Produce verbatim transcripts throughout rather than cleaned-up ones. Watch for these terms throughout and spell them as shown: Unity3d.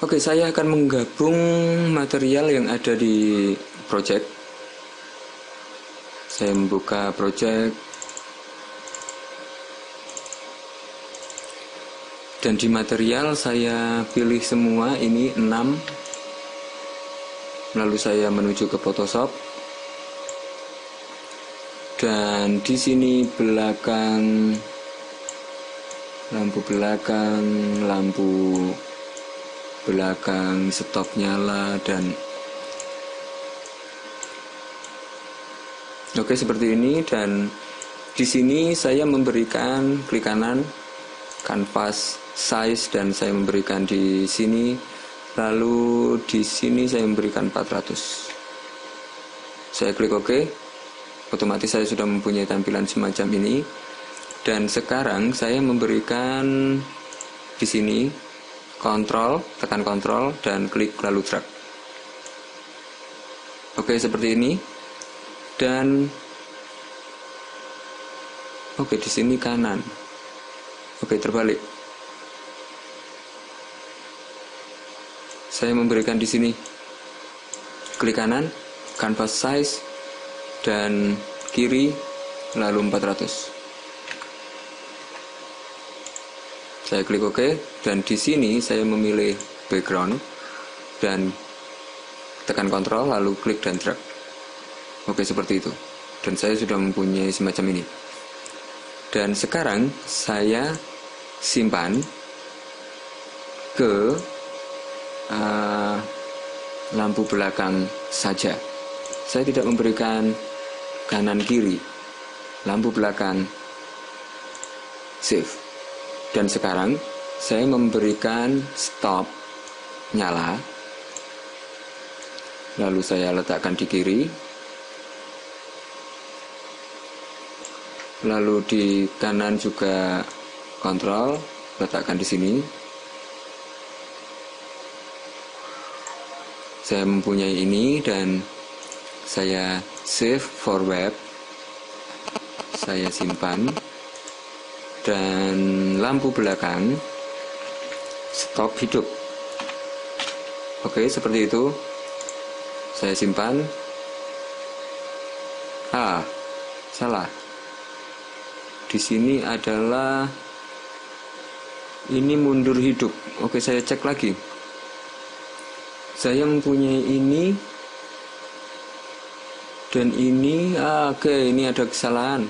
Oke, saya akan menggabung material yang ada di project. Saya membuka project. Dan di material saya pilih semua, ini enam. Lalu saya menuju ke Photoshop. Dan di sini belakang, lampu belakang, lampu belakang stop nyala, dan oke seperti ini. Dan di sini saya memberikan klik kanan canvas size, dan saya memberikan di sini, lalu di sini saya memberikan empat ratus. Saya klik OK, otomatis saya sudah mempunyai tampilan semacam ini. Dan sekarang saya memberikan di sini kontrol, tekan kontrol dan klik lalu drag. Oke, seperti ini. Dan oke, di sini kanan. Oke, terbalik. Saya memberikan di sini klik kanan, canvas size, dan kiri lalu empat ratus. Saya klik OK, dan di sini saya memilih background, dan tekan kontrol, lalu klik dan drag. Oke, seperti itu. Dan saya sudah mempunyai semacam ini. Dan sekarang saya simpan ke uh, lampu belakang saja. Saya tidak memberikan kanan-kiri, lampu belakang, save. Dan sekarang saya memberikan stop nyala, lalu saya letakkan di kiri, lalu di kanan juga kontrol, letakkan di sini. Saya mempunyai ini, dan saya save for web, saya simpan. Dan lampu belakang stop hidup. Oke, seperti itu. Saya simpan. Ah, salah. Di sini adalah ini mundur hidup. Oke, saya cek lagi. Saya mempunyai ini dan ini. Ah, oke, ini ada kesalahan.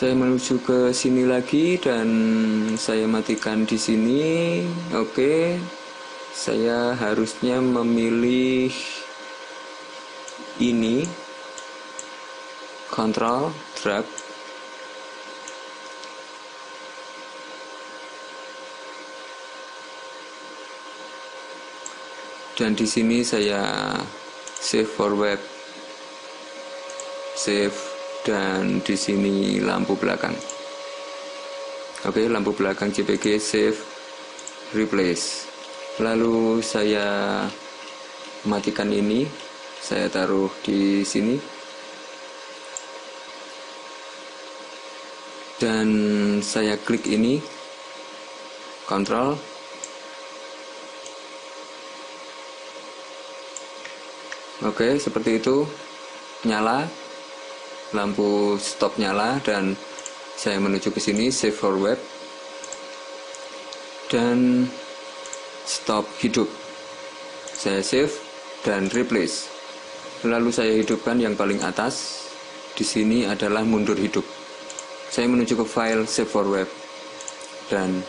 Saya menuju ke sini lagi, dan saya matikan di sini. Oke, saya harusnya memilih ini, kontrol, drag. Dan di sini saya save for web, save. Dan di sini lampu belakang. Oke, lampu belakang J P G, save, replace. Lalu saya matikan ini. Saya taruh di sini. Dan saya klik ini, kontrol. Oke, seperti itu. Nyala. Lampu stop nyala, dan saya menuju ke sini, save for web, dan stop hidup. Saya save dan replace. Lalu saya hidupkan yang paling atas. Di sini adalah mundur hidup. Saya menuju ke file, save for web, dan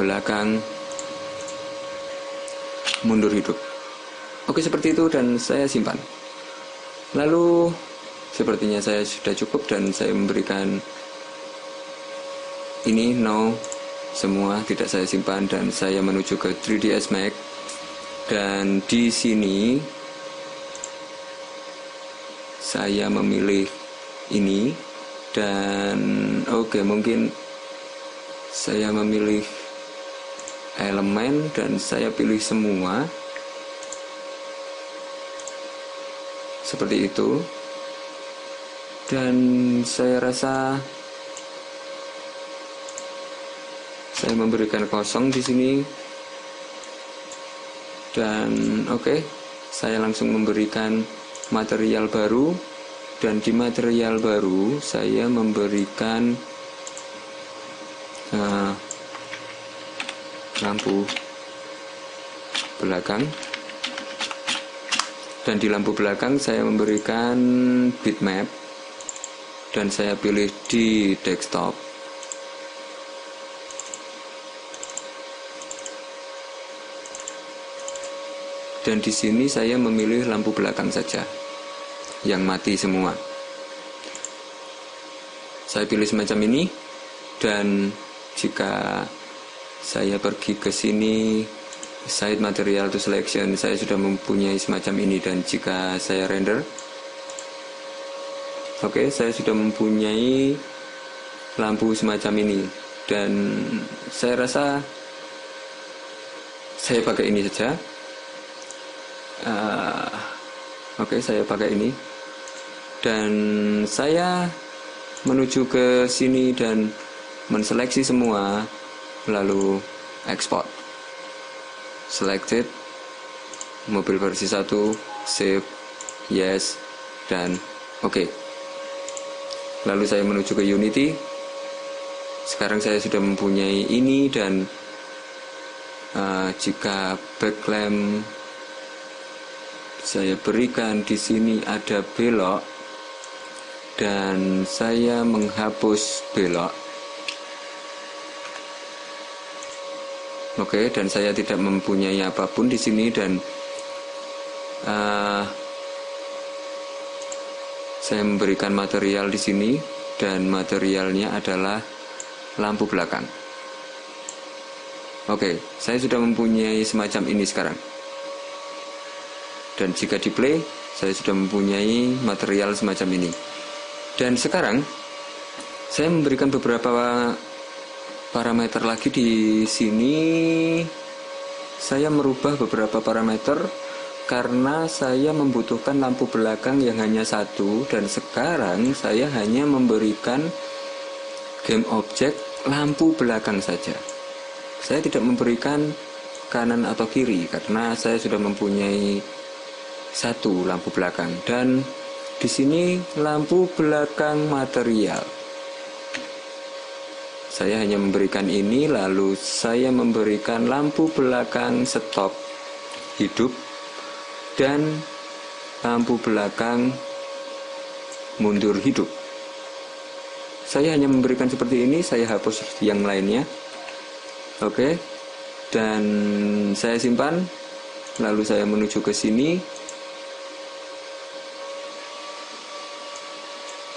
belakang mundur hidup. Oke, seperti itu, dan saya simpan. Lalu sepertinya saya sudah cukup, dan saya memberikan ini no, semua tidak saya simpan, dan saya menuju ke three D S Max. Dan di sini saya memilih ini, dan oke okay, mungkin saya memilih elemen, dan saya pilih semua seperti itu. Dan saya rasa Saya memberikan kosong di sini. Dan oke, okay, saya langsung memberikan material baru. Dan di material baru saya memberikan uh, lampu belakang. Dan di lampu belakang saya memberikan bitmap. Dan saya pilih di desktop. Dan di sini saya memilih lampu belakang saja, yang mati semua. Saya pilih semacam ini. Dan jika saya pergi ke sini, Side material to selection, saya sudah mempunyai semacam ini. Dan jika saya render, oke, okay, saya sudah mempunyai lampu semacam ini. Dan saya rasa saya pakai ini saja. uh, Oke, okay, saya pakai ini. Dan saya menuju ke sini dan menseleksi semua, lalu export. Selected, mobil versi satu, save, yes, dan oke. Okay. Lalu saya menuju ke Unity. Sekarang saya sudah mempunyai ini. Dan uh, jika backlamp saya berikan di sini ada belok, dan saya menghapus belok. Oke, okay, dan saya tidak mempunyai apapun di sini. Dan uh, saya memberikan material di sini, dan materialnya adalah lampu belakang. Oke, okay, saya sudah mempunyai semacam ini sekarang. Dan jika di play, saya sudah mempunyai material semacam ini. Dan sekarang saya memberikan beberapa parameter lagi di sini. Saya merubah beberapa parameter karena saya membutuhkan lampu belakang yang hanya satu. Dan sekarang saya hanya memberikan game object lampu belakang saja. Saya tidak memberikan kanan atau kiri karena saya sudah mempunyai satu lampu belakang. Dan di sini lampu belakang material, saya hanya memberikan ini. Lalu saya memberikan lampu belakang stop hidup dan lampu belakang mundur hidup. Saya hanya memberikan seperti ini. Saya hapus yang lainnya. Oke, dan saya simpan. Lalu saya menuju ke sini.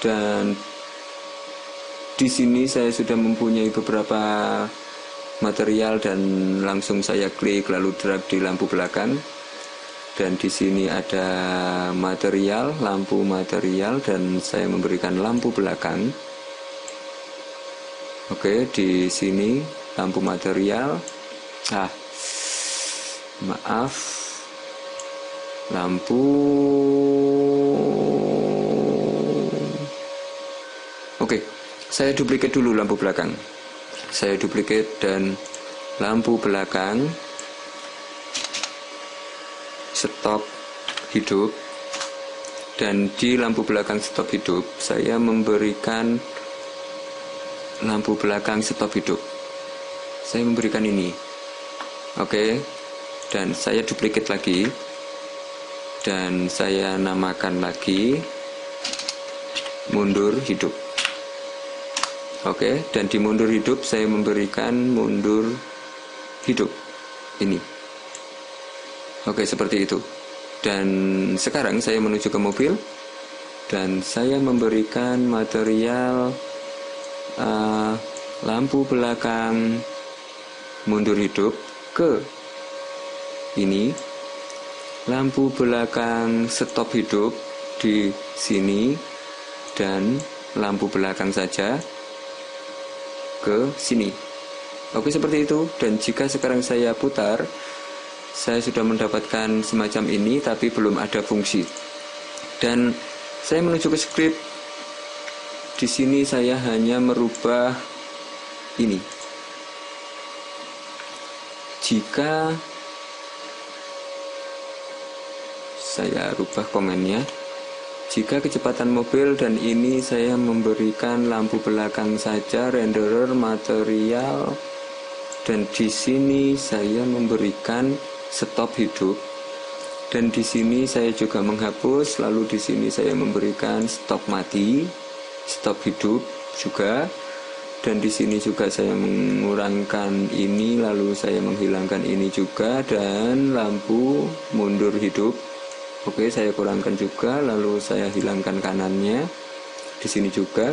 Dan di sini saya sudah mempunyai beberapa material, dan langsung saya klik lalu drag di lampu belakang. Dan di sini ada material, lampu material, dan saya memberikan lampu belakang. Oke, di sini lampu material. Ah, maaf, lampu. Oke. Saya duplikat dulu lampu belakang. Saya duplikat dan lampu belakang stop hidup. Dan di lampu belakang stop hidup, saya memberikan lampu belakang stop hidup. Saya memberikan ini. Oke, dan saya duplikat lagi. Dan saya namakan lagi mundur hidup. Oke, okay, dan di mundur hidup saya memberikan mundur hidup ini. Oke, okay, seperti itu. Dan sekarang saya menuju ke mobil. Dan saya memberikan material uh, lampu belakang mundur hidup ke ini. Lampu belakang stop hidup di sini. Dan lampu belakang saja ke sini. Oke, seperti itu. Dan jika sekarang saya putar, saya sudah mendapatkan semacam ini, tapi belum ada fungsi. Dan saya menuju ke script. Di sini saya hanya merubah ini. jika saya rubah komennya, jika kecepatan mobil, dan ini saya memberikan lampu belakang saja, renderer, material, dan di sini saya memberikan stop hidup, dan di sini saya juga menghapus, lalu di sini saya memberikan stop mati, stop hidup juga, dan di sini juga saya mengurangkan ini, lalu saya menghilangkan ini juga, dan lampu mundur hidup. Oke, saya kurangkan juga, lalu saya hilangkan kanannya di sini juga.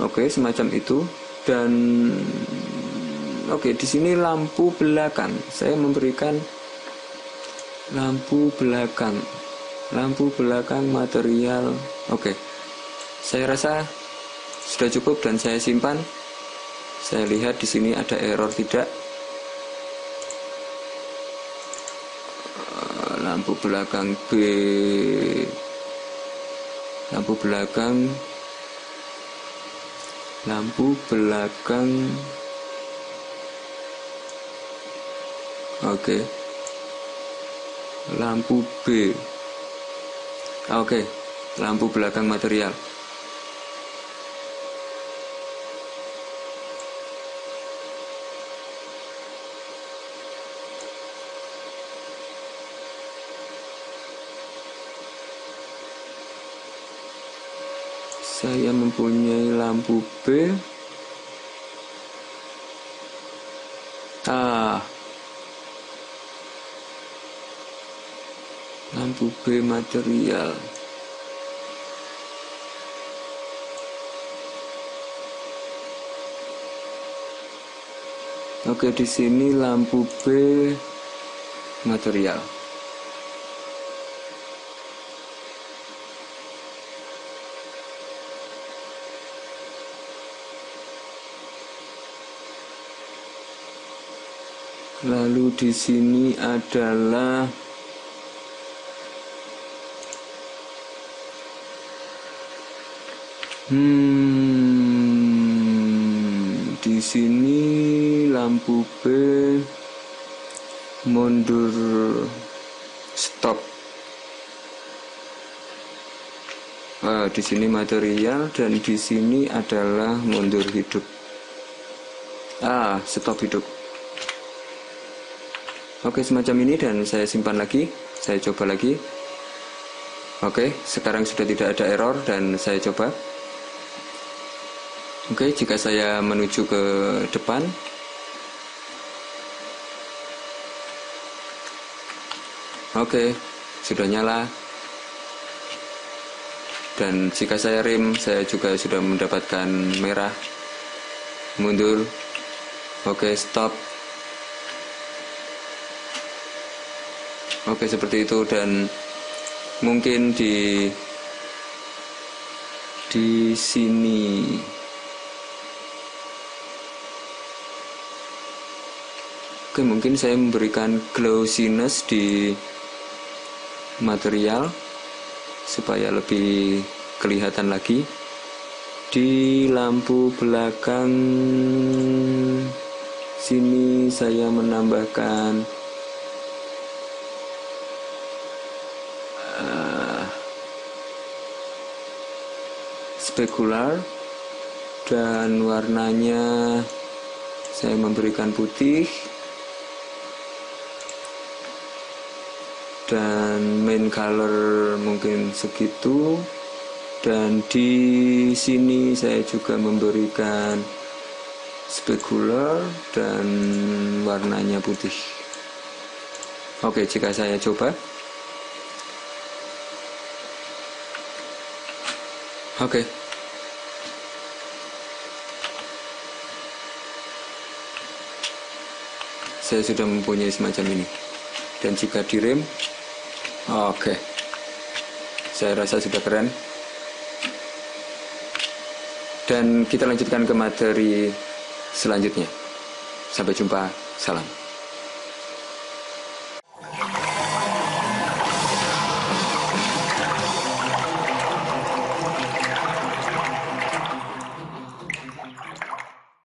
Oke, semacam itu. Dan oke, di sini lampu belakang saya memberikan lampu belakang, lampu belakang material. Oke. Saya rasa sudah cukup dan saya simpan. Saya lihat di sini ada error tidak. Lampu belakang B. Lampu belakang. Lampu belakang. Oke. Lampu B. Oke. Lampu belakang material. Saya mempunyai lampu B. Ah. Lampu B material. Oke, di sini lampu B material. Lalu di sini adalah hmm di sini lampu B mundur stop. Ah, di sini material dan di sini adalah mundur hidup. Ah, stop hidup. Oke, semacam ini, dan saya simpan lagi, saya coba lagi. Oke, sekarang sudah tidak ada error dan saya coba. Oke, jika saya menuju ke depan. Oke, sudah nyala. Dan jika saya rem, saya juga sudah mendapatkan merah. Mundur. Oke, stop. Oke, seperti itu. Dan mungkin di di sini oke, mungkin saya memberikan glossiness di material supaya lebih kelihatan lagi. Di lampu belakang sini saya menambahkan regular, dan warnanya saya memberikan putih, dan main color mungkin segitu, dan di sini saya juga memberikan regular dan warnanya putih. Oke, jika saya coba. Oke. Saya sudah mempunyai semacam ini, dan jika direm, oke, saya rasa sudah keren. Dan kita lanjutkan ke materi selanjutnya. Sampai jumpa, salam.